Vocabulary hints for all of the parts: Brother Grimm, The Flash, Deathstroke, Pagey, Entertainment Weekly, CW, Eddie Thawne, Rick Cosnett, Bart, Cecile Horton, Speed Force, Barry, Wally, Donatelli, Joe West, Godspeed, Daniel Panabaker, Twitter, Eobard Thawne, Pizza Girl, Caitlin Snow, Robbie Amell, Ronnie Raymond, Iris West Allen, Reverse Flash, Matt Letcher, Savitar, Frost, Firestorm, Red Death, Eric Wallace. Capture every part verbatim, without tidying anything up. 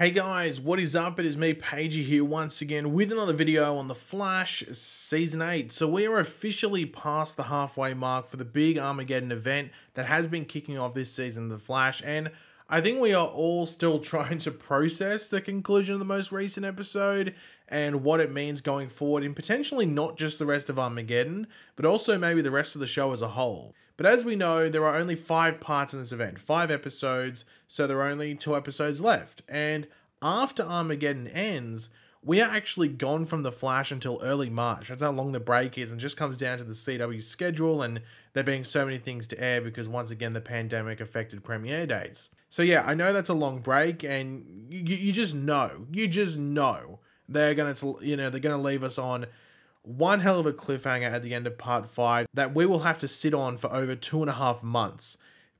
Hey guys, what is up? It is me, Pagey, here once again with another video on The Flash Season eight. So we are officially past the halfway mark for the big Armageddon event that has been kicking off this season of The Flash, and I think we are all still trying to process the conclusion of the most recent episode and what it means going forward in potentially not just the rest of Armageddon, but also maybe the rest of the show as a whole. But as we know, there are only five parts in this event, five episodes, so there are only two episodes left. And after Armageddon ends, we are actually gone from The Flash until early March. That's how long the break is, and just comes down to the C W schedule and there being so many things to air because, once again, the pandemic affected premiere dates. So yeah, I know that's a long break, and you, you just know, you just know they're gonna, you know, they're gonna leave us on one hell of a cliffhanger at the end of part five that we will have to sit on for over two and a half months.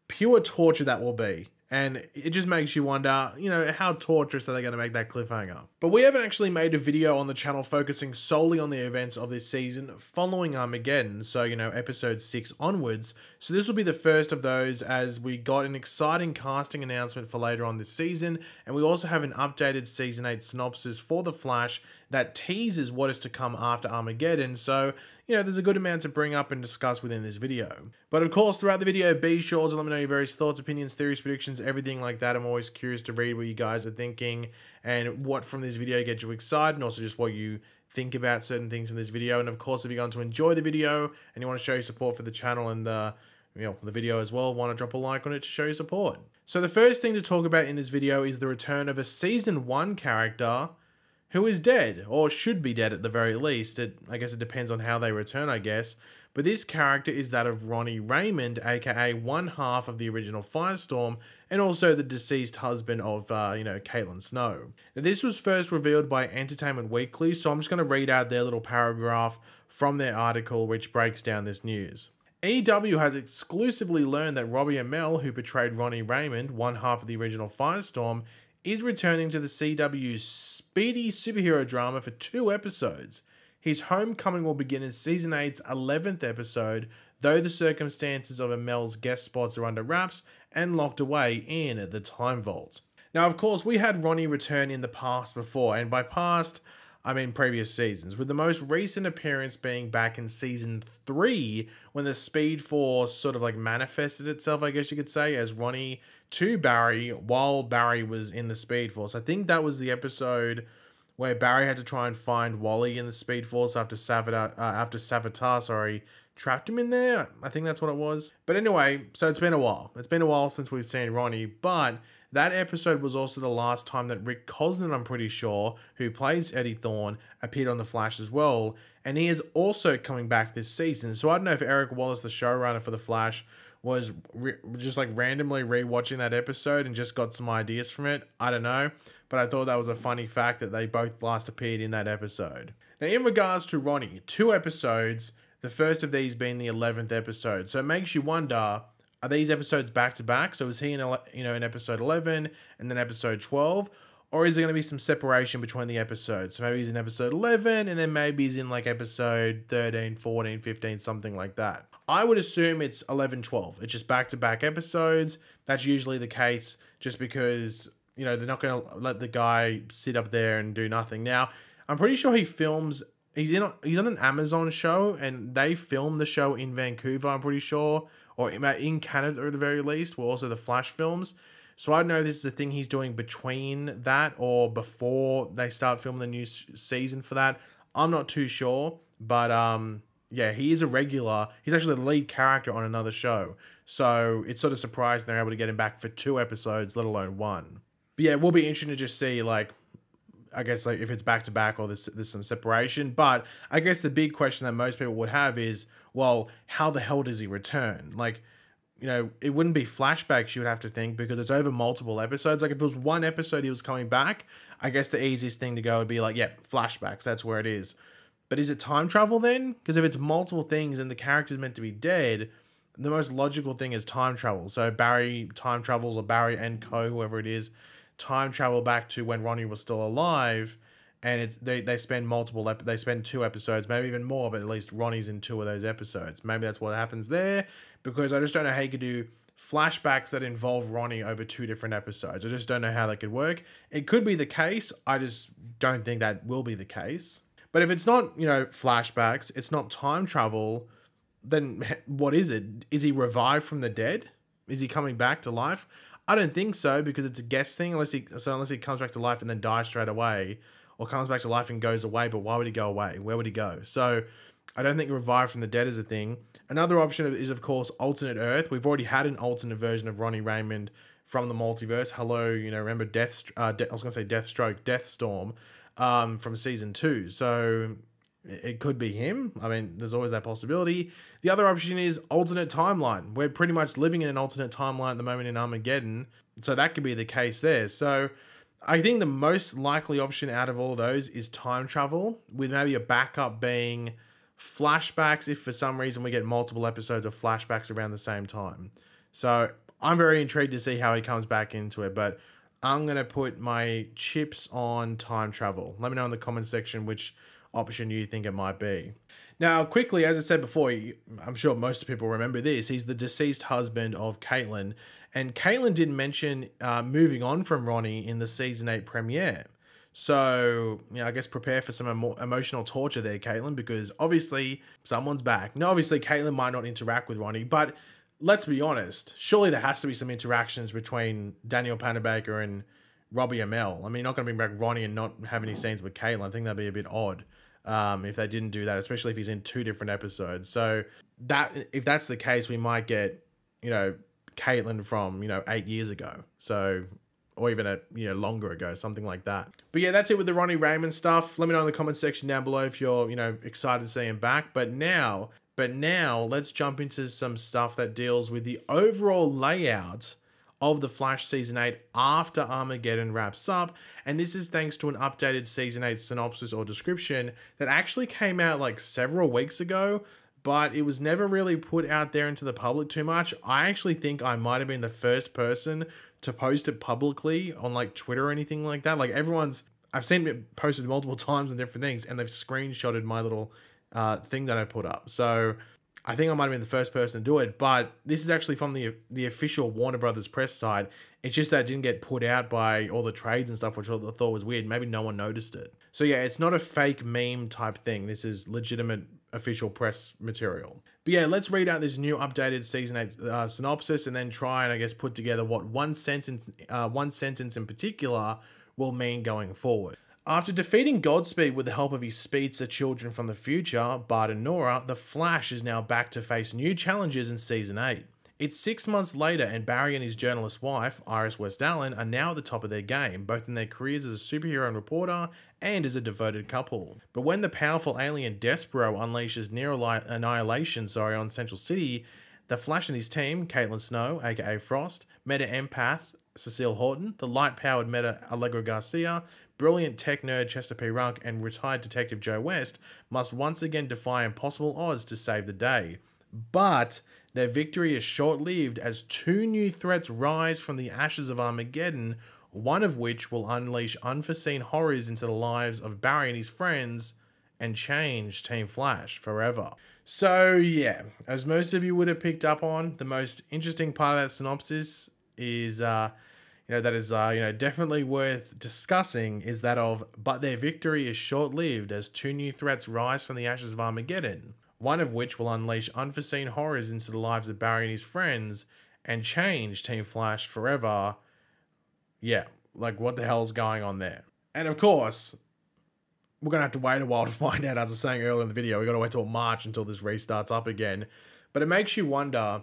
Pure torture that will be, and it just makes you wonder, you know, how torturous are they gonna make that cliffhanger? But we haven't actually made a video on the channel focusing solely on the events of this season following Armageddon, so, you know, episode six onwards. So this will be the first of those, as we got an exciting casting announcement for later on this season, and we also have an updated season eight synopsis for The Flash that teases what is to come after Armageddon, so, you know, there's a good amount to bring up and discuss within this video. But of course, throughout the video, be sure to let me know your various thoughts, opinions, theories, predictions, everything like that. I'm always curious to read what you guys are thinking and what from this video gets you excited, and also just what you think about certain things from this video. And of course, if you're going to enjoy the video and you want to show your support for the channel and the, you know, the video as well, want to drop a like on it to show your support. So the first thing to talk about in this video is the return of a season one character who is dead, or should be dead at the very least. It, I guess it depends on how they return, I guess. But this character is that of Ronnie Raymond, aka one half of the original Firestorm, and also the deceased husband of, uh, you know, Caitlin Snow. Now, this was first revealed by Entertainment Weekly, so I'm just going to read out their little paragraph from their article, which breaks down this news. E W has exclusively learned that Robbie Amell, who portrayed Ronnie Raymond, one half of the original Firestorm, is returning to the C W's speedy superhero drama for two episodes. His homecoming will begin in Season eight's eleventh episode, though the circumstances of Amell's guest spots are under wraps and locked away in the Time Vault. Now, of course, we had Ronnie return in the past before, and by past, I mean previous seasons, with the most recent appearance being back in Season three, when the Speed Force sort of like manifested itself, I guess you could say, as Ronnie to Barry while Barry was in the Speed Force. I think that was the episode where Barry had to try and find Wally in the Speed Force after Savitar, uh, after Savitar, sorry, trapped him in there. I think that's what it was. But anyway, so it's been a while. It's been a while since we've seen Ronnie, but that episode was also the last time that Rick Cosnett, I'm pretty sure, who plays Eddie Thawne, appeared on The Flash as well, and he is also coming back this season. So I don't know if Eric Wallace, the showrunner for The Flash, was re just like randomly re-watching that episode and just got some ideas from it. I don't know, but I thought that was a funny fact that they both last appeared in that episode. Now, in regards to Ronnie, two episodes, the first of these being the eleventh episode. So it makes you wonder, are these episodes back to back? So is he in, you know, in episode eleven and then episode twelve? Or is there going to be some separation between the episodes? So maybe he's in episode eleven, and then maybe he's in like episode thirteen, fourteen, fifteen, something like that. I would assume it's eleven, twelve. It's just back-to-back episodes. That's usually the case, just because, you know, they're not going to let the guy sit up there and do nothing. Now, I'm pretty sure he films, he's, in, he's on an Amazon show, and they film the show in Vancouver, I'm pretty sure, or in Canada at the very least, where also The Flash films. So I don't know if this is a thing he's doing between that or before they start filming the new season for that. I'm not too sure, but um, yeah, he is a regular. He's actually the lead character on another show. So it's sort of surprising they're able to get him back for two episodes, let alone one. But yeah, it will be interesting to just see, like, I guess, like, if it's back to back or there's, there's some separation. But I guess the big question that most people would have is, well, how the hell does he return? Like, you know, it wouldn't be flashbacks, you would have to think, because it's over multiple episodes. Like, if it was one episode he was coming back, I guess the easiest thing to go would be like, yeah, flashbacks, that's where it is. But is it time travel then? Because if it's multiple things and the character's meant to be dead, the most logical thing is time travel. So Barry time travels, or Barry and co, whoever it is, time travel back to when Ronnie was still alive, and it's they they spend multiple ep they spend two episodes, maybe even more, but at least Ronnie's in two of those episodes. Maybe that's what happens there, because I just don't know how you could do flashbacks that involve Ronnie over two different episodes. I just don't know how that could work. It could be the case. I just don't think that will be the case. But if it's not, you know, flashbacks, it's not time travel, then what is it? Is he revived from the dead? Is he coming back to life? I don't think so, because it's a guess thing. Unless he, so unless he comes back to life and then dies straight away, or comes back to life and goes away. But why would he go away? Where would he go? So I don't think revived from the dead is a thing. Another option is, of course, alternate Earth. We've already had an alternate version of Ronnie Raymond from the multiverse. Hello, you know, remember Death? Uh, De I was gonna say Deathstroke, Deathstorm, um, from season two. So it could be him. I mean, there's always that possibility. The other option is alternate timeline. We're pretty much living in an alternate timeline at the moment in Armageddon, so that could be the case there. So I think the most likely option out of all of those is time travel, with maybe a backup being flashbacks if for some reason we get multiple episodes of flashbacks around the same time. So I'm very intrigued to see how he comes back into it, but I'm going to put my chips on time travel. Let me know in the comments section which option you think it might be. Now, quickly, as I said before, I'm sure most people remember this, he's the deceased husband of Caitlin, and Caitlin did mention uh, moving on from Ronnie in the season eight premiere. So, you know, I guess prepare for some emo emotional torture there, Caitlin, because obviously someone's back. Now, obviously, Caitlin might not interact with Ronnie, but let's be honest, surely there has to be some interactions between Daniel Panabaker and Robbie Amell. I mean, not going to bring back Ronnie and not have any scenes with Caitlin. I think that'd be a bit odd um, if they didn't do that, especially if he's in two different episodes. So that if that's the case, we might get, you know, Caitlin from, you know, eight years ago. So, or even a, you know, longer ago, something like that. But yeah, that's it with the Ronnie Raymond stuff. Let me know in the comments section down below if you're, you know, excited to see him back. But now, but now let's jump into some stuff that deals with the overall layout of The Flash Season eight after Armageddon wraps up. And this is thanks to an updated Season eight synopsis or description that actually came out like several weeks ago, but it was never really put out there into the public too much. I actually think I might have been the first person to post it publicly on like Twitter or anything like that. Like everyone's, I've seen it posted multiple times on different things, and they've screenshotted my little uh, thing that I put up. So I think I might have been the first person to do it, but this is actually from the the official Warner Brothers press side. It's just that it didn't get put out by all the trades and stuff, which I thought was weird. Maybe no one noticed it. So yeah, it's not a fake meme type thing. This is legitimate official press material. But yeah, let's read out this new updated Season eight uh, synopsis and then try and, I guess, put together what one sentence, uh, one sentence in particular will mean going forward. After defeating Godspeed with the help of his speedster children from the future, Bart and Nora, the Flash is now back to face new challenges in Season eight. It's six months later, and Barry and his journalist wife, Iris West Allen, are now at the top of their game, both in their careers as a superhero and reporter, and as a devoted couple. But when the powerful alien Despero unleashes near annihilation sorry, on Central City, the Flash and his team, Caitlin Snow, aka Frost, meta-empath Cecile Horton, the light-powered meta Allegra Garcia, brilliant tech nerd Chester P. Runk, and retired detective Joe West must once again defy impossible odds to save the day. But their victory is short-lived as two new threats rise from the ashes of Armageddon, one of which will unleash unforeseen horrors into the lives of Barry and his friends and change Team Flash forever. So yeah, as most of you would have picked up on, the most interesting part of that synopsis is uh you know, that is, uh, you know, definitely worth discussing is that of, but their victory is short-lived as two new threats rise from the ashes of Armageddon, one of which will unleash unforeseen horrors into the lives of Barry and his friends and change Team Flash forever. Yeah, like what the hell's going on there? And of course, we're going to have to wait a while to find out, as I was saying earlier in the video. We've got to wait till March until this restarts up again. But it makes you wonder,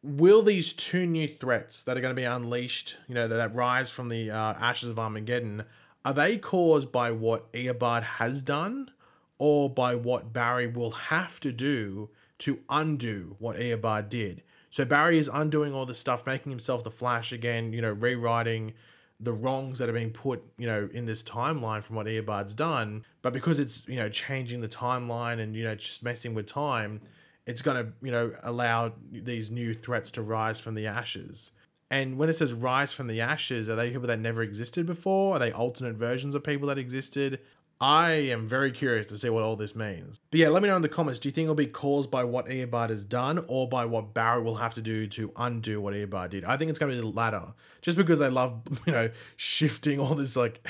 will these two new threats that are going to be unleashed, you know, that, that rise from the uh, ashes of Armageddon, are they caused by what Eobard has done, or by what Barry will have to do to undo what Eobard did? So Barry is undoing all this stuff, making himself the Flash again, you know, rewriting the wrongs that have been put, you know, in this timeline from what Eobard's done. But because it's, you know, changing the timeline and, you know, just messing with time, it's going to, you know, allow these new threats to rise from the ashes. And when it says rise from the ashes, are they people that never existed before? Are they alternate versions of people that existed? I am very curious to see what all this means. But yeah, let me know in the comments, do you think it'll be caused by what Eobard has done or by what Barry will have to do to undo what Eobard did? I think it's going to be the latter, just because I love, you know, shifting all this like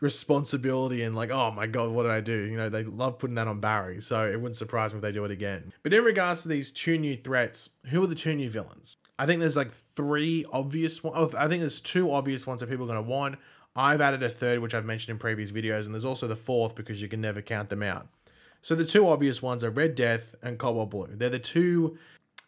responsibility and like, oh my God, what did I do? You know, they love putting that on Barry. So it wouldn't surprise me if they do it again. But in regards to these two new threats, who are the two new villains? I think there's like three obvious ones. I think there's two obvious ones that people are going to want. I've added a third, which I've mentioned in previous videos, and there's also the fourth because you can never count them out. So the two obvious ones are Red Death and Cobalt Blue. They're the two...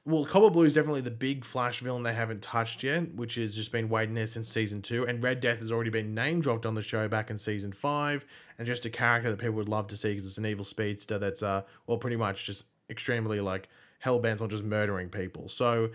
Well, Cobalt Blue is definitely the big Flash villain they haven't touched yet, which has just been waiting there since season two, and Red Death has already been name-dropped on the show back in season five, and just a character that people would love to see because it's an evil speedster that's, uh, well, pretty much just extremely, like, hell-bent on just murdering people. So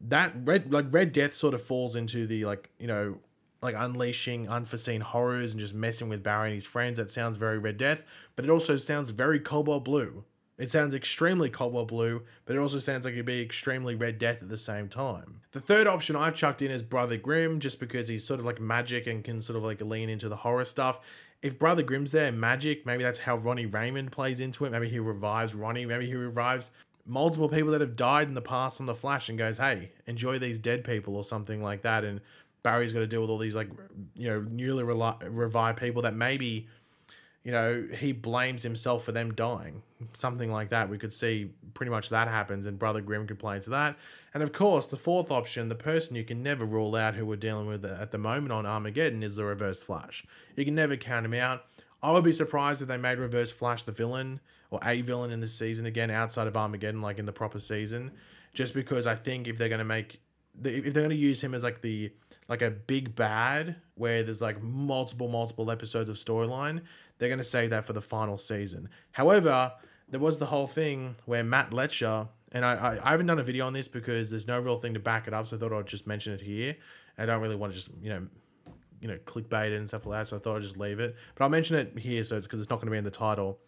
that, Red, like, Red Death sort of falls into the, like, you know... like unleashing unforeseen horrors and just messing with Barry and his friends. That sounds very Red Death, but it also sounds very Cobalt Blue. It sounds extremely Cobalt Blue, but it also sounds like it'd be extremely Red Death at the same time. The third option I've chucked in is Brother Grimm, just because he's sort of like magic and can sort of like lean into the horror stuff. If Brother Grimm's there, magic, maybe that's how Ronnie Raymond plays into it. Maybe he revives Ronnie, maybe he revives multiple people that have died in the past on The Flash and goes, hey, enjoy these dead people or something like that. And Barry's got to deal with all these, like, you know, newly revived people that maybe, you know, he blames himself for them dying. Something like that. We could see pretty much that happens, and Brother Grimm could play into that. And of course, the fourth option, the person you can never rule out who we're dealing with at the moment on Armageddon is the Reverse Flash. You can never count him out. I would be surprised if they made Reverse Flash the villain or a villain in this season again outside of Armageddon, like in the proper season, just because I think if they're going to make... if they're going to use him as like the like a big bad where there's like multiple multiple episodes of storyline, they're going to save that for the final season. However, there was the whole thing where Matt Letcher, and I, I, I haven't done a video on this because there's no real thing to back it up, so I thought I'd just mention it here. I don't really want to just, you know, you know, clickbait it and stuff like that, so I thought I'd just leave it. But I'll mention it here so it's because it's not going to be in the title.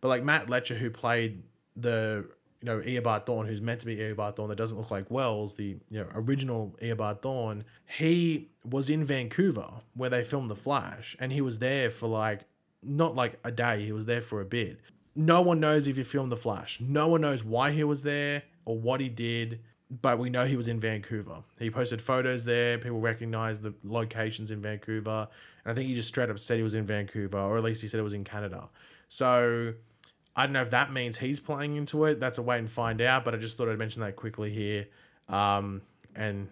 But like Matt Letcher, who played the... you know, Eobard Thawne, who's meant to be Eobard Thawne, that doesn't look like Wells, the, you know, original Eobard Thawne, he was in Vancouver where they filmed The Flash, and he was there for like, not like a day, he was there for a bit. No one knows if he filmed The Flash. No one knows why he was there or what he did, but we know he was in Vancouver. He posted photos there, people recognize the locations in Vancouver, and I think he just straight up said he was in Vancouver, or at least he said it was in Canada. So... I don't know if that means he's playing into it. That's a wait and find out, but I just thought I'd mention that quickly here. Um, and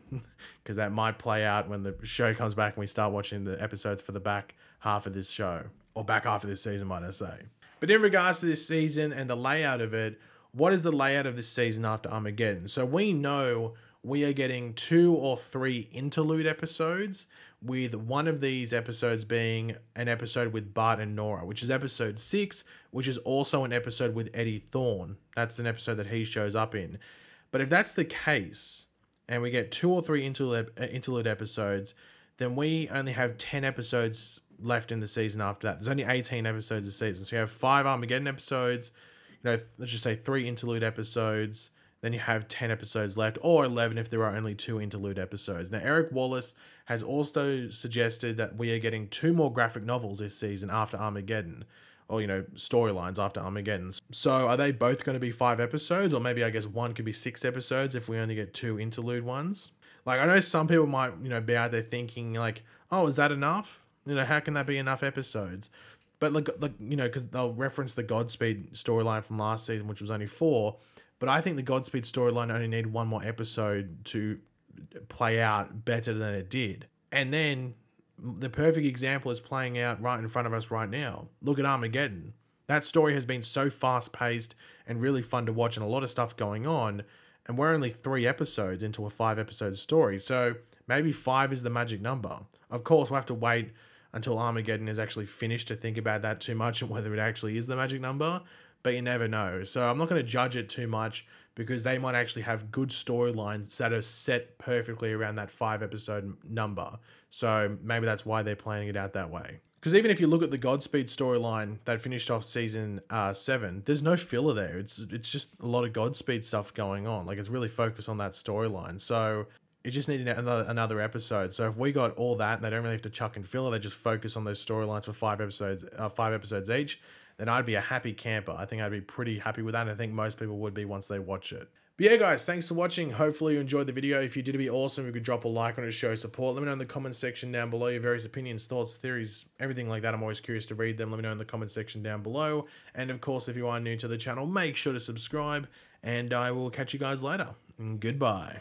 because that might play out when the show comes back and we start watching the episodes for the back half of this show, or back half of this season, might I say. But in regards to this season and the layout of it, what is the layout of this season after Armageddon? So we know we are getting two or three interlude episodes, with one of these episodes being an episode with Bart and Nora, which is episode six, which is also an episode with Eddie Thawne. That's an episode that he shows up in. But if that's the case, and we get two or three interlude, interlude episodes, then we only have ten episodes left in the season after that. There's only eighteen episodes this season. So you have five Armageddon episodes, you know, let's just say three interlude episodes, then you have ten episodes left, or eleven if there are only two interlude episodes. Now, Eric Wallace has also suggested that we are getting two more graphic novels this season after Armageddon, or, you know, storylines after Armageddon. So are they both going to be five episodes, or maybe I guess one could be six episodes if we only get two interlude ones? Like, I know some people might, you know, be out there thinking like, oh, is that enough? You know, how can that be enough episodes? But look, look, you know, because they'll reference the Godspeed storyline from last season, which was only four. But I think the Godspeed storyline only needed one more episode to play out better than it did. And then the perfect example is playing out right in front of us right now. Look at Armageddon. That story has been so fast-paced and really fun to watch and a lot of stuff going on. And we're only three episodes into a five-episode story. So maybe five is the magic number. Of course, we'll have to wait until Armageddon is actually finished to think about that too much and whether it actually is the magic number. But you never know. So I'm not going to judge it too much because they might actually have good storylines that are set perfectly around that five episode number. So maybe that's why they're planning it out that way. Because even if you look at the Godspeed storyline that finished off season uh, seven, there's no filler there. It's, it's just a lot of Godspeed stuff going on. Like, it's really focused on that storyline. So... It just needed another, another episode. So if we got all that and they don't really have to chuck and filler, they just focus on those storylines for five episodes, uh, five episodes each, then I'd be a happy camper. I think I'd be pretty happy with that. And I think most people would be once they watch it. But yeah, guys, thanks for watching. Hopefully you enjoyed the video. If you did, it'd be awesome if you could drop a like on it to show support. Let me know in the comments section down below your various opinions, thoughts, theories, everything like that. I'm always curious to read them. Let me know in the comments section down below. And of course, if you are new to the channel, make sure to subscribe. And I will catch you guys later. Goodbye.